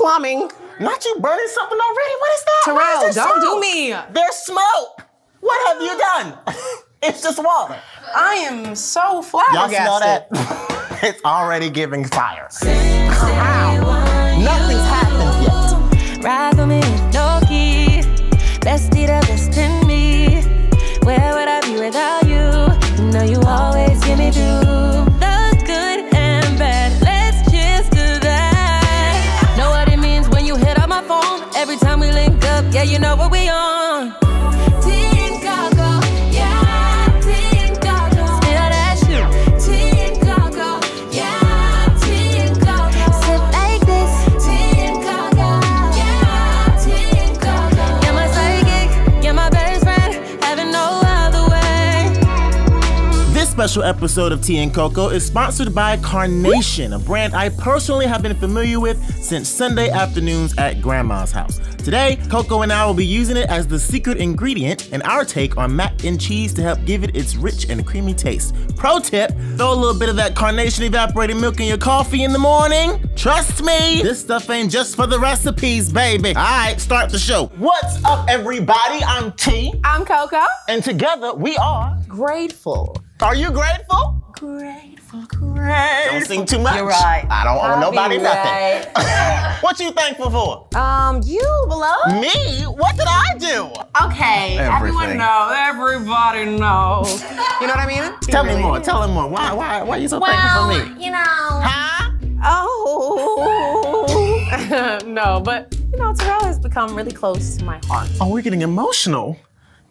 plumbing. Not you burning something already? What is that? Terrell, don't do me. There's smoke. What have you done? It's just water. I am so flabbergasted. Y'all smell that? It's already giving fire. Wow. Nothing's happened yet. Ride for me, no key. Best need the best in me. Where would I be without you? You know you always give me due. Every time we link up, yeah, you know what we on. T and Coco, yeah, T and Coco. Still that shit. T and Coco, yeah, T and Coco. Sit like this. T and Coco, yeah, T and Coco. You're my psychic, you're my best friend, having no other way. This special episode of T and Coco is sponsored by Carnation, a brand I personally have been familiar with since Sunday afternoons at Grandma's house. Today, Coco and I will be using it as the secret ingredient in our take on mac and cheese to help give it its rich and creamy taste. Pro tip, throw a little bit of that Carnation evaporated milk in your coffee in the morning. Trust me, this stuff ain't just for the recipes, baby. All right, start the show. What's up, everybody? I'm T. I'm Coco. And together, we are... Grateful. Are you grateful? Grateful, grateful. Don't sing too much. You're right. I don't owe nobody nothing. Right. What you thankful for? You, beloved. Me? What did I do? Okay, everyone knows. Everybody knows. You know what I mean? Tell me more. Tell him more. Why are you so thankful for me? You know. Huh? Oh. No, but you know, Terrell has become really close to my heart. Oh, we're getting emotional.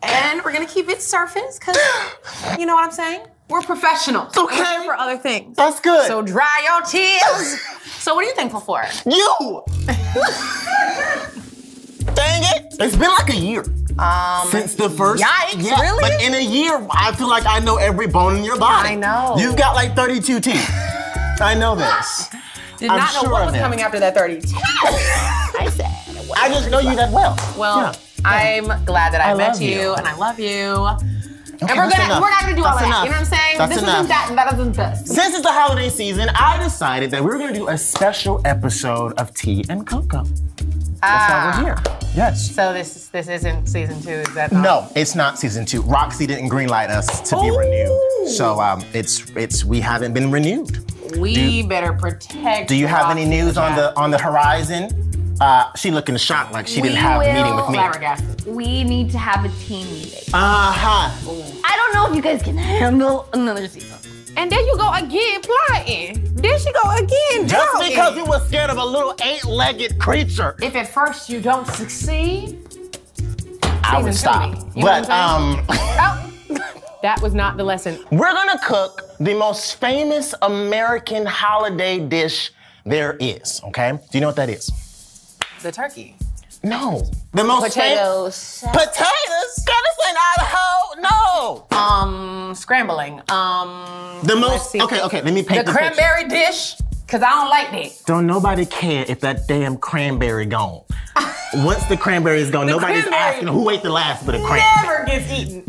And we're gonna keep it surface, cause you know what I'm saying? We're professionals. Okay. We're for other things. That's good. So dry your tears. So what are you thankful for? You! Dang it! It's been like a year. Since the first. Yikes, yeah, really? But in a year, I feel like I know every bone in your body. I know. You've got like 32 teeth. I know this. Did not know what was coming after that 32. I just know you that well. Well, yeah. I'm glad that I met you, and I love you. Okay, and we're not gonna do all that. You know what I'm saying? This isn't that. Since it's the holiday season, I decided that we were gonna do a special episode of T and Coco. That's why we're here. Yes. So this isn't season 2, is that? No, it's not season 2. Roxy didn't greenlight us to be renewed, so we haven't been renewed. We better protect. Do you have any news on the horizon? She looking shocked like she didn't have a meeting with me. We need to have a team meeting. Uh-huh. I don't know if you guys can handle another season. And there you go again, plotting. There she go again, just because you were scared of a little 8-legged creature. If at first you don't succeed, I would stop. But, that was not the lesson. We're gonna cook the most famous American holiday dish there is, okay? Do you know what that is? The turkey. No. The most potatoes. Potatoes? God, this ain't Idaho. No. Scrambling. The most. Okay. Let me paint the cranberry dish. Cause I don't like that. Don't nobody care if that damn cranberry gone. Once the cranberry is gone, nobody's asking who ate the last bit of cranberry. Never gets eaten.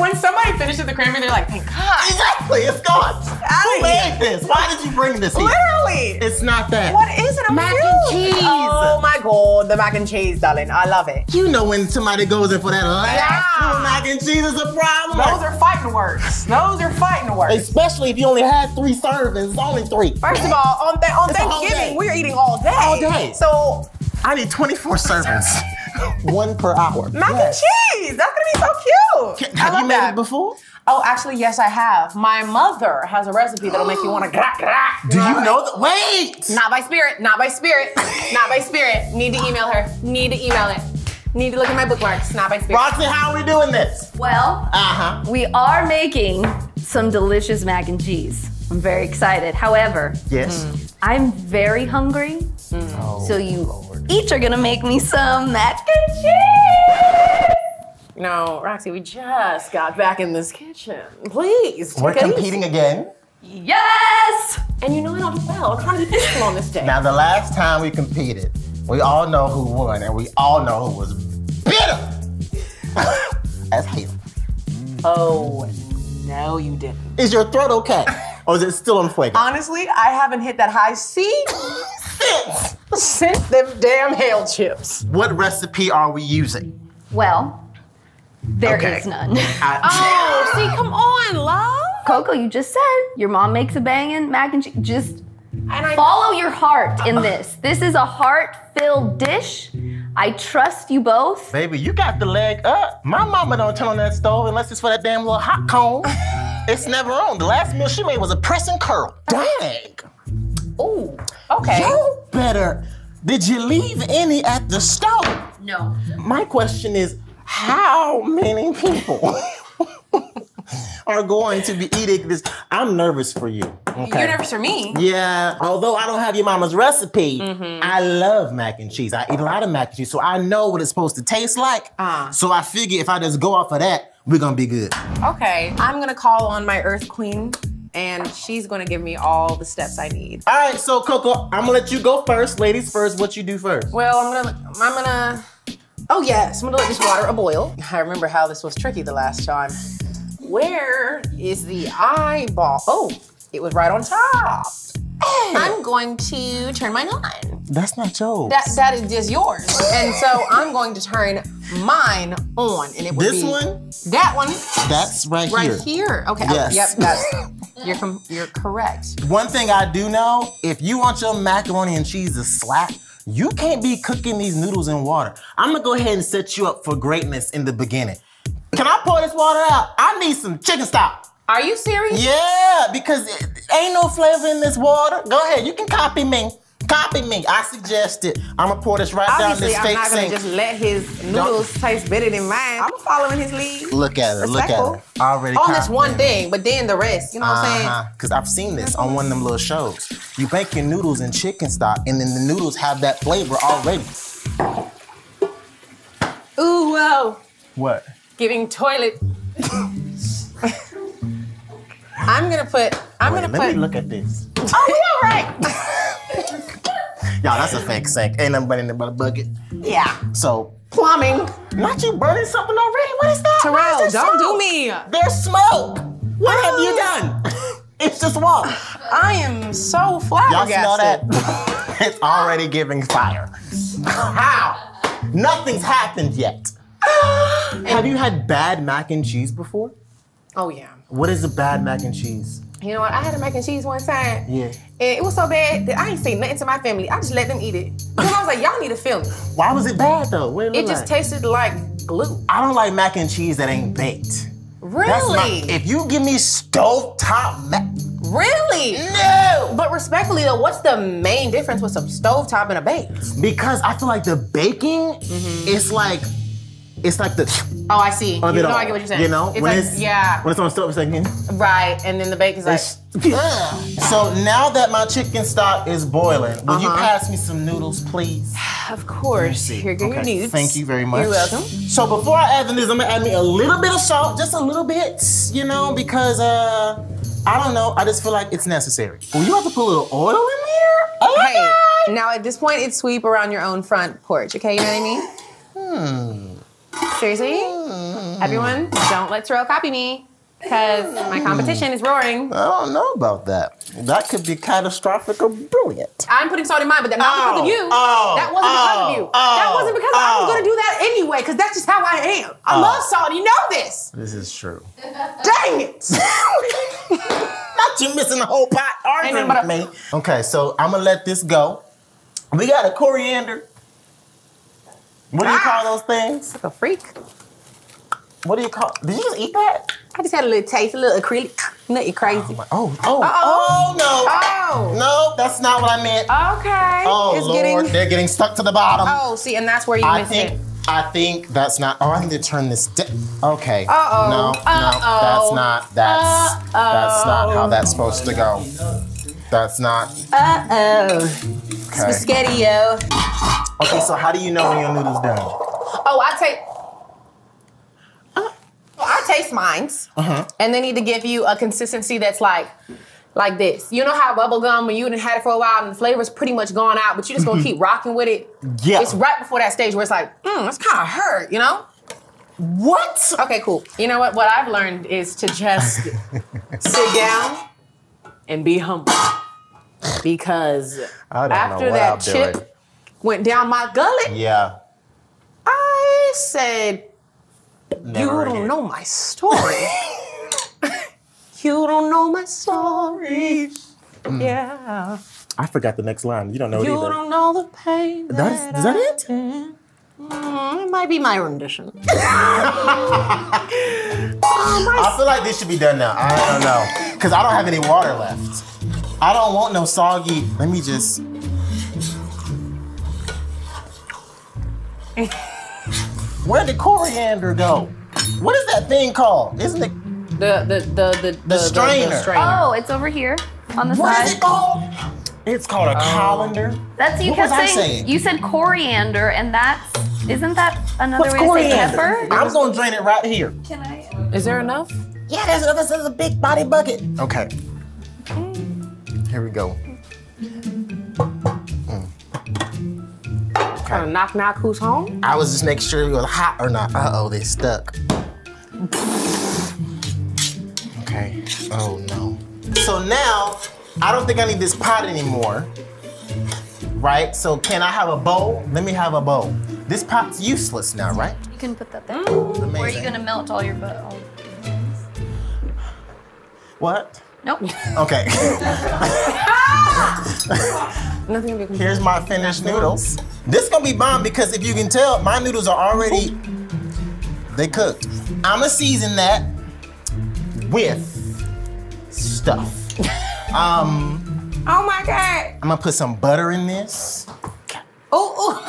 When somebody finishes the cranberry, they're like, thank God. Exactly, it's gone. Who made this? Why did you bring this here? Literally. It's not that. What is it? Mac and cheese. Oh my God, the mac and cheese, darling. I love it. You know when somebody goes in for that last mac and cheese is a problem. Those are fighting words. Those are fighting words. Especially if you only had 3 servings, only 3. First of all, on Thanksgiving, we're eating all day. All day. So I need 24 servings, 1 per hour. Mac and cheese, that's gonna be so cute. Have you made it before? Oh, actually, yes, I have. My mother has a recipe that'll make you wanna grah, grah. Wait! Not by spirit, not by spirit. Need to email her, need to email it. Need to look at my bookmarks, not by spirit. Roxy, how are we doing this? Well, we are making some delicious mac and cheese. I'm very excited. However, yes, I'm very hungry. So you each are gonna make me some mac and cheese. No, Roxy, we just got back in this kitchen. Please. We're competing again. Yes. And you know I don't do well. I'm trying to be peaceful on this day. Now, the last time we competed, we all know who won, and we all know who was bitter as hell. Oh no, you didn't. Is your throat okay? Or is it still on flavor? Honestly, I haven't hit that high C Since them damn hail chips. What recipe are we using? Well, there is none. Oh, see, come on, love. Coco, you just said your mom makes a banging mac and cheese. Just follow your heart in this. This is a heart-filled dish. I trust you both. Baby, you got the leg up. My mama don't turn on that stove unless it's for that damn little hot cone. It's never on. The last meal she made was a press and curl. Dang. Ooh, okay. You better. Did you leave any at the stove? No. My question is, how many people are going to be eating this? I'm nervous for you. Okay. You're nervous for me? Yeah, although I don't have your mama's recipe, I love mac and cheese. I eat a lot of mac and cheese, so I know what it's supposed to taste like. So I figure if I just go off of that, we're gonna be good. Okay, I'm gonna call on my Earth Queen, and she's gonna give me all the steps I need. All right, so Coco, I'm gonna let you go first. Ladies first, what you do first? Well, I'm gonna let this water boil. I remember how this was tricky the last time. Where is the eyeball? Oh, it was right on top. Hey. I'm going to turn mine on. That's not yours. That is just yours. And so I'm going to turn mine on. And it would be this one? That one. That's right here. Right here. Okay. Yes. You're correct. One thing I do know, if you want your macaroni and cheese to slap, you can't be cooking these noodles in water. I'm gonna go ahead and set you up for greatness in the beginning. Can I pour this water out? I need some chicken stock. Are you serious? Yeah, because ain't no flavor in this water. Go ahead, you can copy me. Copy me. I suggest it. I'm gonna pour this right down this fake sink. I'm not gonna just let his noodles taste better than mine. I'm following his lead. Look at it. Look at it. Already. On this one thing, but then the rest. You know what I'm saying? Because I've seen this on one of them little shows. You bake your noodles in chicken stock, and then the noodles have that flavor already. Ooh, wow. What? Giving toilet. Wait, let me look at this. Oh, we all right. Y'all, that's a fake sink. Ain't nothing but in the bucket. Yeah. So. Plumbing. Not you burning something already? What is that? Terrell, don't do me. There's smoke. What have you done? It's just water. I am so flabbergasted. Y'all smell that? It's already giving fire. How? Nothing's happened yet. Have you had bad mac and cheese before? Oh, yeah. What is a bad mac and cheese? You know what? I had a mac and cheese one time. Yeah. And it was so bad that I ain't say nothing to my family. I just let them eat it. Because I was like, y'all need to feel it. Why was it bad, though? It just tasted like glue. I don't like mac and cheese that ain't baked. Really? If you give me stovetop mac... Really? No! But respectfully, though, what's the main difference with some stovetop and a bake? Because I feel like the baking is like... It's like the... Oh, I see. I get what you're saying. You know? When it's on stove, it's like... Right, and then the bacon's like... Ugh. So now that my chicken stock is boiling, will you pass me some noodles, please? Of course. Here go your noodles. Thank you very much. You're welcome. So before I add the noodles, I'm gonna add me a little bit of salt, just a little bit, you know, because, I don't know, I just feel like it's necessary. Will you have to put a little oil in there? Oh, hey, God. Now at this point, it's sweep around your own front porch, okay? You know what I mean? Seriously? Everyone, don't let Terrell copy me, because my competition is roaring. I don't know about that. That could be catastrophic or brilliant. I'm putting salt in mine, but that's not because of you. That wasn't because of you. That wasn't because I was going to do that anyway, because that's just how I am. I love salt. You know this. This is true. Dang it. Not you missing the whole pot arguing with me. Okay, so I'm going to let this go. We got a coriander. What do you call those things? Like a freak. What do you call? Did you just eat that? I just had a little taste, a little acrylic. Nothing crazy. Oh no! No, that's not what I meant. Okay. Oh Lord, they're getting stuck to the bottom. Oh, see, and that's where you missed it. I think that's not. Oh, I need to turn this. Okay. That's not how that's supposed to go. That's not. Okay. Spaghetti-o. Okay, so how do you know when your noodle's done? Oh, I taste mines, and they need to give you a consistency that's like this. You know how bubble gum, when you done had it for a while and the flavor's pretty much gone out, but you just gonna keep rocking with it? Yeah. It's right before that stage where it's like, it's kind of hurt, you know? What? Okay, cool. You know what? What I've learned is to just sit down and be humble. because after that chip went down my gullet, yeah, I said, you don't know my story. You don't know my story. Mm. Yeah. I forgot the next line. You don't know it either. You don't know the pain. Is that it? It might be my rendition. I feel like this should be done now. I don't know. Because I don't have any water left. I don't want no soggy. Let me just. Where did coriander go? What is that thing called? Isn't it? The strainer. Oh, it's over here on the side. What is it called? It's called a colander. That's what you kept saying. You said coriander, and that's isn't that another way to say pepper? I'm gonna drain it right here. Can I? Is there enough? Yeah, there's a big body bucket. Okay. Here we go. Okay. Kind of knock knock. Who's home? I was just making sure it was hot or not. Uh oh, they stuck. Okay. Oh no. So now. I don't think I need this pot anymore, right? So can I have a bowl? Let me have a bowl. This pot's useless now, right? You can put that there. Mm. Or are you gonna melt all your butter? What? Nope. Okay. Here's my finished noodles. This is gonna be bomb because if you can tell, my noodles are already, they cooked. I'ma season that with stuff. Oh my God. I'm gonna put some butter in this. Ooh,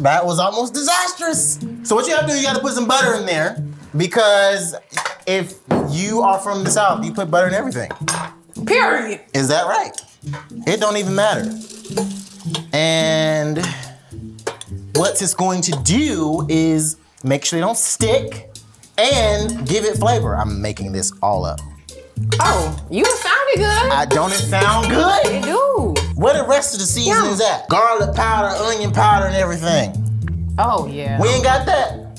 that was almost disastrous. So what you have to do, you gotta put some butter in there because if you are from the South, you put butter in everything. Period. Is that right? It don't even matter. And what it's going to do is make sure they don't stick and give it flavor. I'm making this all up. Oh, you sounded good. Don't it sound good? It do. Where the rest of the seasonings at? Garlic powder, onion powder, and everything. Oh, yeah. We ain't got that.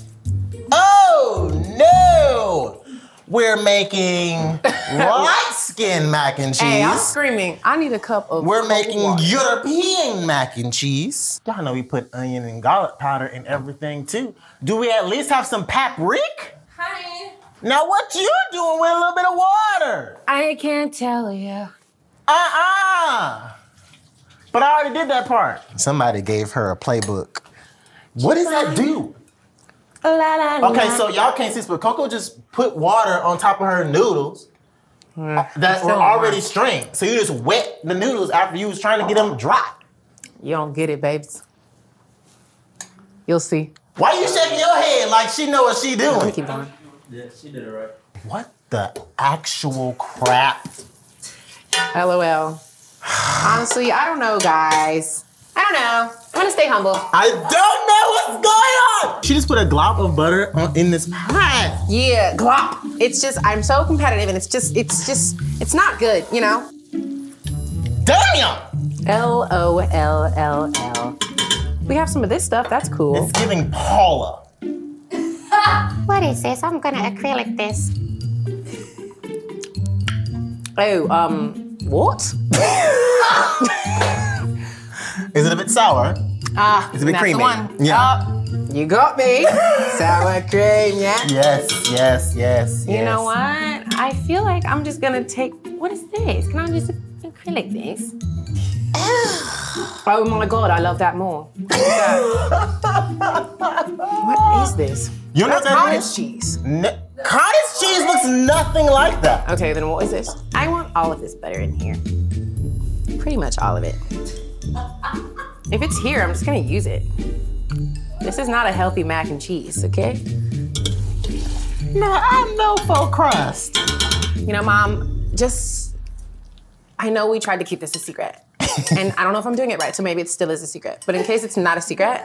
Oh, no. We're making light skin mac and cheese. Hey, I'm screaming. I need a cup of We're making water. European mac and cheese. Y'all know we put onion and garlic powder in everything, too. Do we at least have some paprika? Hi. Now what you doing with a little bit of water? I can't tell you. But I already did that part. Somebody gave her a playbook. What does that do? La, la, la. Okay, so y'all can't see this, but Coco just put water on top of her noodles that were already strained. So you just wet the noodles after you was trying to get them dry. You don't get it, babes. You'll see. Why you shaking your head like she know what she doing? Keep going. Yeah, she did it right. What the actual crap? LOL. Honestly, I don't know, guys. I don't know. I'm gonna stay humble. I don't know what's going on! She just put a glop of butter in this pot. Yeah, glop. It's just, I'm so competitive and it's not good, you know? Damn! LOLLL. We have some of this stuff, that's cool. It's giving Paula. What is this? I'm gonna acrylic this. Oh, what? Is it a bit sour? Ah, it's a bit creamy. That's the one. Yeah. You got me. Sour cream, yeah? Yes. You know what? I feel like I'm just gonna take, what is this? Can I just acrylic this? Oh my God, I love that more. What is this? You know cottage cheese. Cottage cheese looks nothing like that. Okay, then what is this? I want all of this butter in here. Pretty much all of it. If it's here, I'm just gonna use it. This is not a healthy mac and cheese, okay? No, I'm no faux crust. You know, Mom, I know we tried to keep this a secret. And I don't know if I'm doing it right, so maybe it still is a secret. But in case it's not a secret,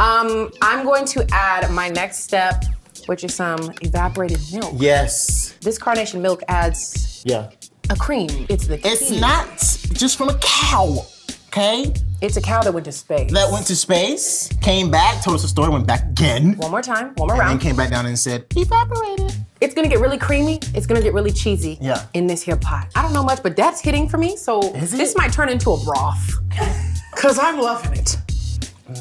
I'm going to add my next step, which is some evaporated milk. Yes. This Carnation milk adds a cream. It's the key. It's not just from a cow, okay? It's a cow that went to space. That went to space, came back, told us a story, went back again. One more time, one more round. And then came back down and said, evaporated. It's gonna get really creamy. It's gonna get really cheesy in this here pot. I don't know much, but that's hitting for me. So this might turn into a broth. Cause I'm loving it.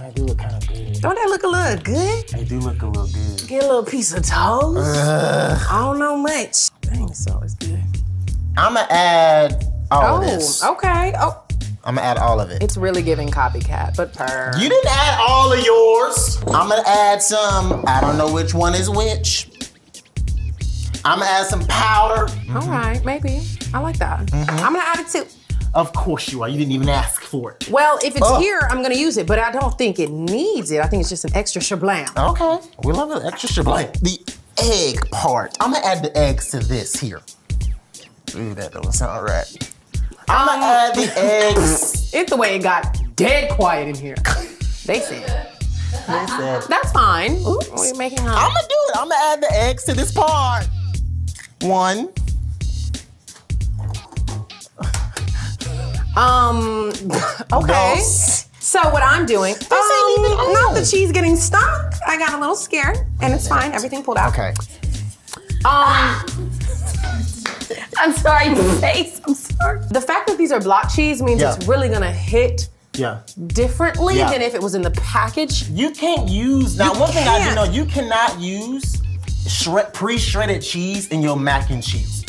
I do look kind of good. Don't I look a little good? I do look a little good. Get a little piece of toast. I don't know much. Dang, so it's good. I'ma add all of this. Okay. Oh. I'ma add all of it. It's really giving copycat, but purr. You didn't add all of yours. I'ma add some, I don't know which one is which. I'ma add some powder. All right, maybe. I like that. I'm gonna add it too. Of course you are. You didn't even ask for it. Well, if it's here, I'm gonna use it, but I don't think it needs it. I think it's just an extra shablam. Okay, we love an extra shablam. The egg part. I'm gonna add the eggs to this here. Ooh, that doesn't sound right. I'm gonna add the eggs. It's the way it got dead quiet in here. They said. They said. That's fine. Ooh, we're making hot. I'm gonna do it. I'm gonna add the eggs to this part. One. Okay. Yes. So what I'm doing, this ain't even old. Not the cheese getting stuck. I got a little scared and it's fine. Everything pulled out. Okay. I'm sorry, face, I'm sorry. The fact that these are block cheese means it's really gonna hit differently than if it was in the package. You can't use, now one thing I do know, you cannot use pre-shredded cheese in your mac and cheese.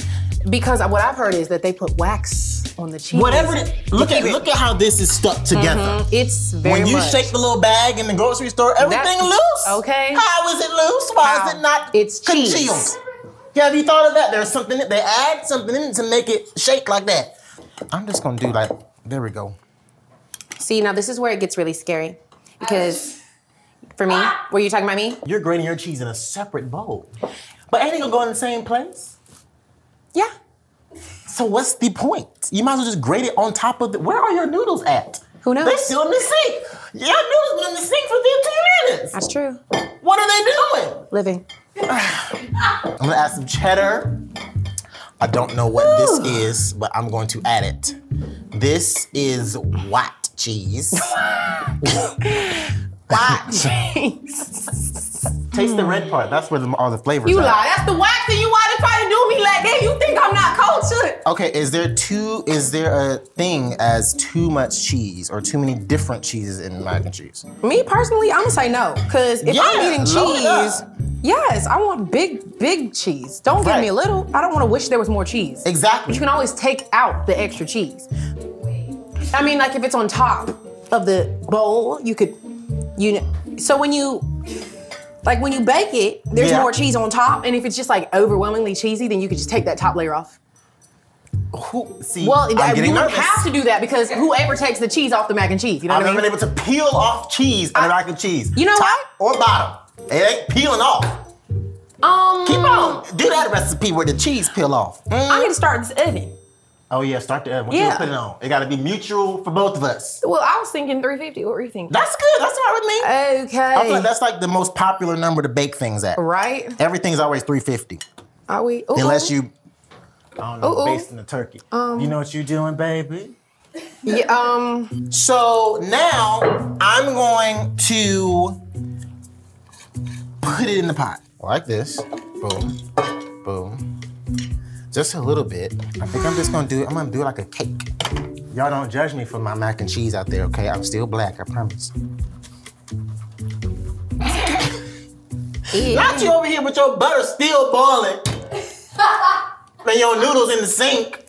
Because what I've heard is that they put wax on the cheese. Whatever it is, look at how this is stuck together. It's very much. When you shake the little bag in the grocery store, everything loose. Okay. How is it loose? Why is it not congealed? Cheese. Yeah, have you thought of that? There's something, they add something in it to make it shake like that. I'm just gonna do like, there we go. See, now this is where it gets really scary. Because for me, were you talking about me? You're grating your cheese in a separate bowl. But ain't it gonna go in the same place? Yeah. So what's the point? You might as well just grate it on top of the, where are your noodles at? Who knows? They're still in the sink. Your noodles been in the sink for 15 minutes. That's true. What are they doing? Living. I'm gonna add some cheddar. I don't know what this is, but I'm going to add it. This is white cheese. White cheese. Taste the red part. That's where all the flavors are. You lie. That's the wax and you want to try to do me like that. You think I'm not cultured. Okay, is there a thing as too much cheese or too many different cheeses in mac and cheese? Me personally, I'm gonna say no. Cause if I'm eating cheese, I want big, big cheese. Don't give me a little. I don't want to wish there was more cheese. Exactly. But you can always take out the extra cheese. I mean, like if it's on top of the bowl, you could, you know, so when you, like when you bake it, there's more cheese on top, and if it's just like overwhelmingly cheesy, then you could just take that top layer off. Well, you have to do that because whoever takes the cheese off the mac and cheese, you know what I mean? I've never been able to peel off cheese on the mac and cheese. You know what? Top or bottom, it ain't peeling off. Keep on, do that recipe where the cheese peel off. I need to start this oven. Oh yeah, start the oven. What you put it on? It gotta be mutual for both of us. Well, I was thinking 350. What were you thinking? That's good. That's all right with me. Okay. I feel like that's like the most popular number to bake things at. Right. Everything's always 350. Are we? Ooh, unless you, I don't know, basting the turkey. You know what you doing, baby? Yeah. So now I'm going to put it in the pot like this. Boom. Boom. Just a little bit. I think I'm just gonna do it. I'm gonna do it like a cake. Y'all don't judge me for my mac and cheese out there, okay? I'm still black, I promise. Not you over here with your butter still boiling. And your noodles in the sink.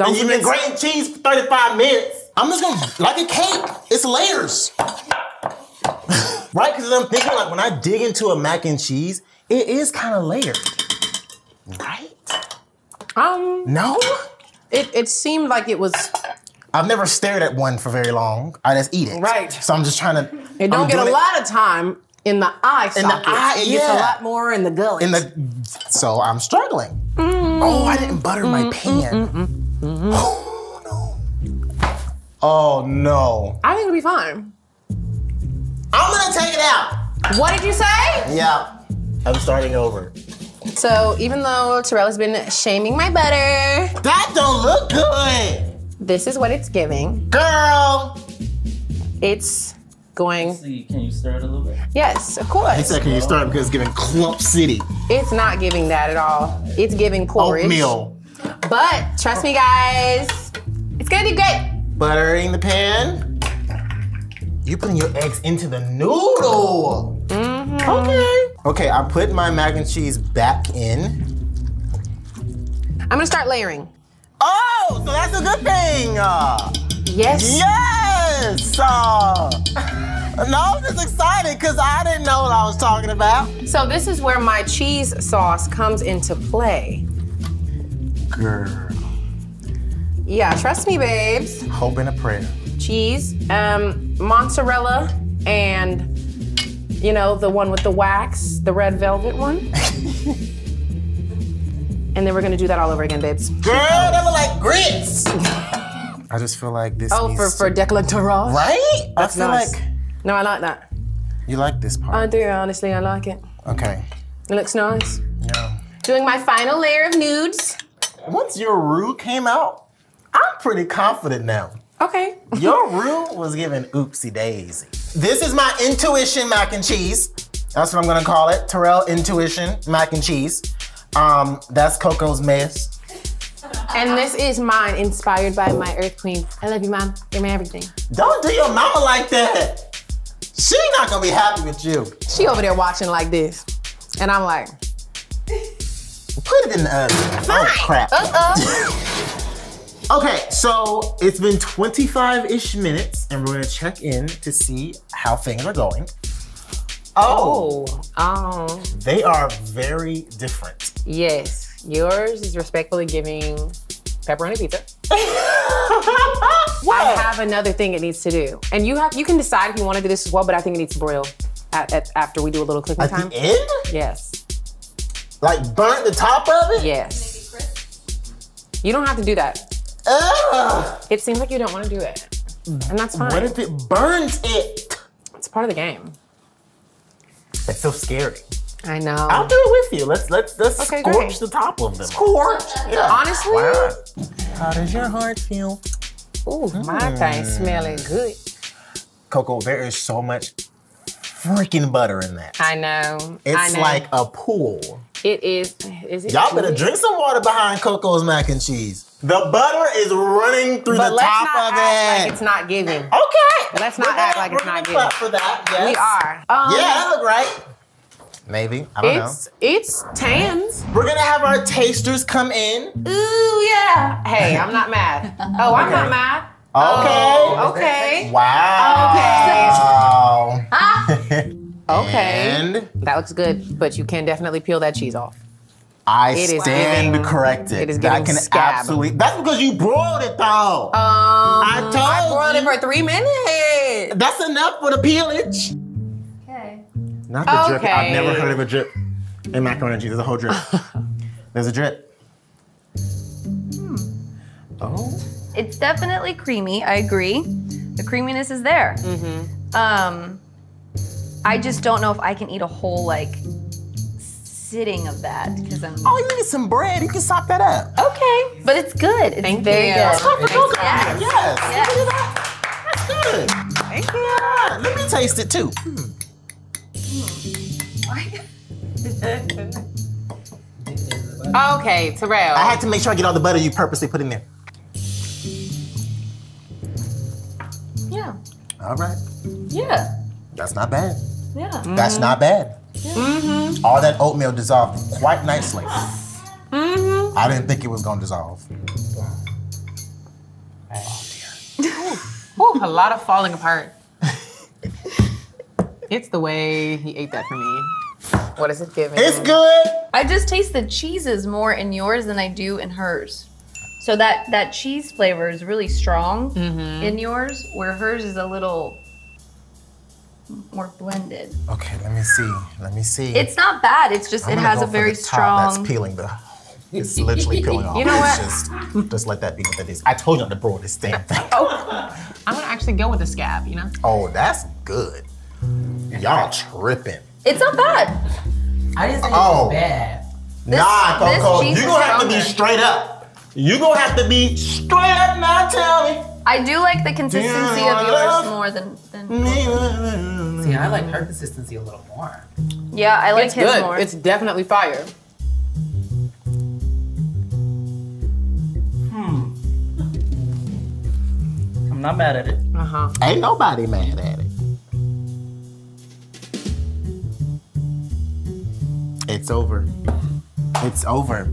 And you've been grating cheese for 35 minutes. I'm just gonna, like a cake, it's layers. Right, because I'm thinking like when I dig into a mac and cheese, it is kind of layered, right? No? It seemed like it was. I've never stared at one for very long. I just eat it. Right. So I'm just trying to. It don't get a lot of time in the eye socket. In the eye, it gets a lot more in the gullet. So I'm struggling. Oh, I didn't butter my pan. Oh no. Oh no. I think it'll be fine. I'm gonna take it out. What did you say? Yeah. I'm starting over. So even though Terrell has been shaming my butter. That don't look good. This is what it's giving. Girl. It's going. See, can you stir it a little bit? Yes, of course. He said, can you stir it because it's giving clump city? It's not giving that at all. It's giving porridge. Oatmeal. But trust me, guys, it's gonna be great. Buttering the pan. You putting your eggs into the noodle. Mm-hmm. Okay. Okay, I put my mac and cheese back in. I'm gonna start layering. Oh, so that's a good thing. Yes. Yes. No, I'm just excited because I didn't know what I was talking about. So this is where my cheese sauce comes into play. Girl. Yeah, trust me, babes. Hope and a prayer. Cheese, mozzarella, and you know, the one with the wax, the red velvet one. And then we're gonna do that all over again, babes. Girl, that look like grits. I just feel like this. Oh, for décolletage. Right? That's nice. Like... No, I like that. You like this part? I do, honestly, I like it. Okay. It looks nice. Yeah. Doing my final layer of nudes. Once your roux came out, I'm pretty confident now. Okay. Your roux was giving oopsie daisy. This is my intuition mac and cheese. That's what I'm gonna call it. Terrell Intuition Mac and Cheese. That's Coco's mess. And this is mine, inspired by my Earth Queen. I love you, Mom. You're my everything. Don't do your mama like that. She not gonna be happy with you. She over there watching like this. And I'm like. Put it in the oven. Fine. Oh, crap. Uh-oh. Okay, so it's been 25-ish minutes, and we're gonna check in to see how things are going. Oh. They are very different. Yes, yours is respectfully giving pepperoni pizza. I have another thing it needs to do. And you can decide if you want to do this as well, but I think it needs to broil after we do a little cooking time. At the end? Yes. Like burn the top of it? Yes. Maybe crisp. You don't have to do that. It seems like you don't want to do it. And that's fine. What if it burns it? It's part of the game. That's so scary. I know. I'll do it with you. Let's okay, scorch the top of them. Scorch? Yeah. Honestly? Wow. How does your heart feel? Ooh, my thing smelling good. Coco, there is so much freaking butter in that. I know. It's like a pool. It is. Is it? Y'all better drink some water behind Coco's mac and cheese. The butter is running through the top of it. Like it's not giving. Okay. Let's not act like it's not giving. We're gonna clap for that. Yes. We are. Yeah, that look right. Maybe. I don't know. It's tans. We're gonna have our tasters come in. Ooh, yeah. Hey, I'm not mad. Oh, I'm not mad. Okay. Okay. Wow. Okay. Okay. And that looks good, but you can definitely peel that cheese off. I stand corrected. It is giving scab. Absolutely. That's because you broiled it though. I broiled it for 3 minutes. That's enough for the peelage. Okay. Not the drip. I've never heard of a drip in macaroni and cheese. There's a whole drip. There's a drip. Oh. It's definitely creamy. I agree. The creaminess is there. Mm-hmm. I just don't know if I can eat a whole sitting of that because I'm. Oh, you need some bread. You can sop that up. Okay, but it's good. It's very good. That's good. Yes. Yes. Look at that. That's good. Thank you. Yeah. Let me taste it too. Okay, Terrell. I had to make sure I get all the butter you purposely put in there. Yeah. All right. Yeah. That's not bad. Yeah. Mm-hmm. That's not bad. Yeah. Mm-hmm. All that oatmeal dissolved quite nicely. Mm-hmm. I didn't think it was gonna dissolve. Oh dear. Ooh, a lot of falling apart. It's the way he ate that for me. What is it giving? It's good. I just taste the cheeses more in yours than I do in hers. So that cheese flavor is really strong in yours, where hers is a little more blended. Okay, let me see. It's not bad, it's just it has a very strong... That's peeling the... It's literally peeling off. You know what? Just let that be what that is. I told you not to broil this damn thing. Oh, I'm gonna actually go with the scab, you know? Oh, that's good. Y'all tripping. It's not bad. I didn't think it was bad. Nah, Coco, you're gonna have to be straight up. You're gonna have to be straight up now, tell me. I do like the consistency of yours more. more than See, I like her consistency a little more. Yeah, I like his more. It's definitely fire. I'm not mad at it. Ain't nobody mad at it. It's over. It's over.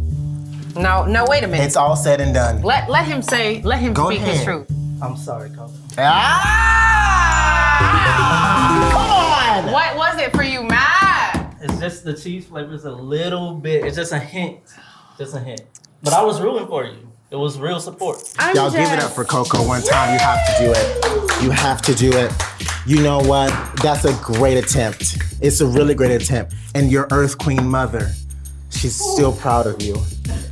No, no, wait a minute. It's all said and done. Let him say, let him speak his truth. I'm sorry, Coco. Ah! Come on! What was it for you, Matt? It's just the cheese flavor is a little bit, it's just a hint. Just a hint. But I was rooting for you. It was real support. Y'all give it up for Coco one time. You have to do it. You have to do it. You know what? That's a great attempt. It's a really great attempt. And your Earth Queen mother, she's still proud of you.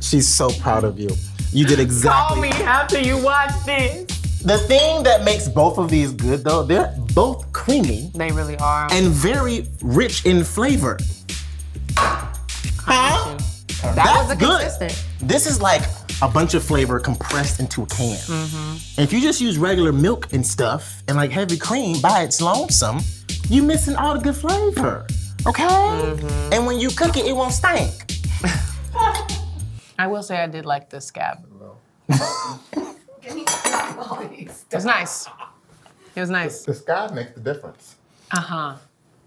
She's so proud of you. You did exactly. Call me after you watch this. The thing that makes both of these good though, they're both creamy. They really are. And very rich in flavor. Huh? That's good. This is like a bunch of flavor compressed into a can. If you just use regular milk and stuff and like heavy cream by its lonesome, you're missing all the good flavor. Okay? And when you cook it, it won't stink. I will say I did like the scab. It was nice. It was nice. The scab makes the difference.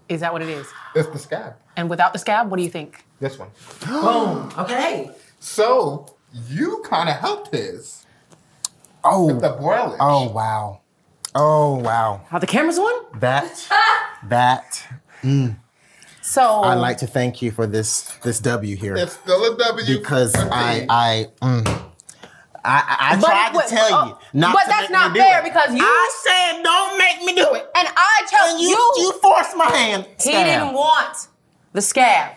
Is that what it is? It's the scab. And without the scab, what do you think? This one. Boom. Okay. So you kind of helped this. Oh. With the broilage. Oh, wow. Oh, wow. How the camera's on? So I'd like to thank you for this W here. It's still a W. Because I tried to tell you not to make me do it. But that's not fair because you. I said don't make me do it. And I told you. You forced my hand. He didn't want the scab.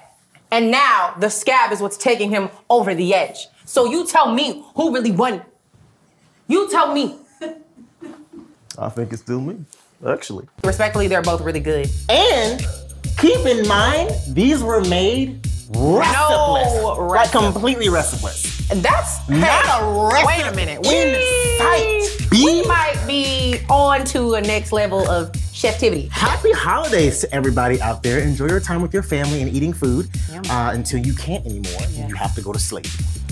And now the scab is what's taking him over the edge. So you tell me who really won it. You tell me. I think it's still me, actually. Respectfully, they're both really good. And keep in mind, these were made recipeless, like completely recipeless. That's not a recipe. Wait a minute. We might be on to a next level of cheftivity. Happy holidays to everybody out there. Enjoy your time with your family and eating food until you can't anymore and you have to go to sleep.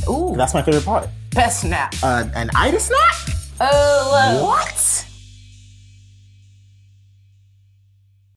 Ooh, that's my favorite part. Best nap. An itis nap? Oh, what?